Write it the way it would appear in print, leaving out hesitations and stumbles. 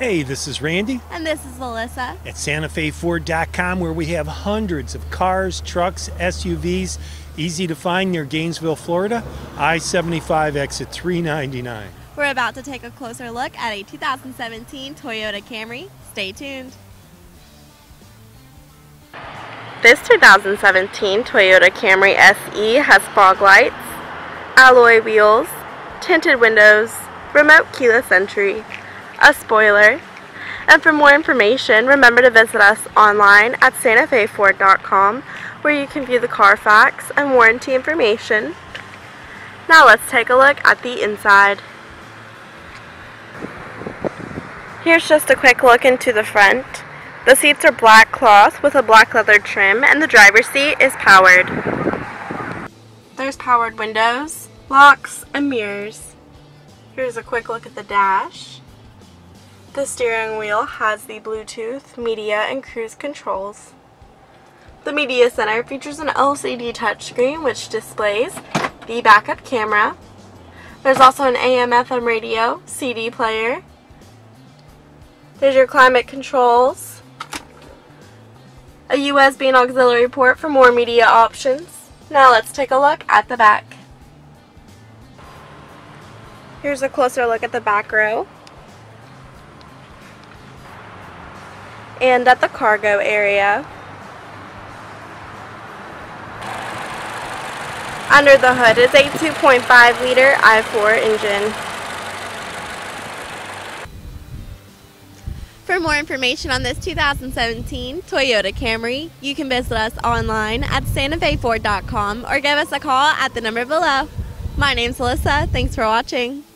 Hey, this is Randy. And this is Melissa. At SantaFeFord.com, where we have hundreds of cars, trucks, SUVs, easy to find near Gainesville, Florida, I-75 exit 399. We're about to take a closer look at a 2017 Toyota Camry. Stay tuned. This 2017 Toyota Camry SE has fog lights, alloy wheels, tinted windows, remote keyless entry, a spoiler, and for more information, remember to visit us online at SantaFeFord.com, where you can view the Carfax and warranty information. Now let's take a look at the inside. Here's just a quick look into the front. The seats are black cloth with a black leather trim, and the driver's seat is powered. There's powered windows, locks, and mirrors. Here's a quick look at the dash. The steering wheel has the Bluetooth, media, and cruise controls. The media center features an LCD touchscreen which displays the backup camera. There's also an AM/FM radio, CD player. There's your climate controls. A USB and auxiliary port for more media options. Now let's take a look at the back. Here's a closer look at the back row and at the cargo area. Under the hood is a 2.5 liter i4 engine. For more information on this 2017 Toyota Camry, you can visit us online at SantaFeFord.com or give us a call at the number below. My name's Alyssa. Thanks for watching.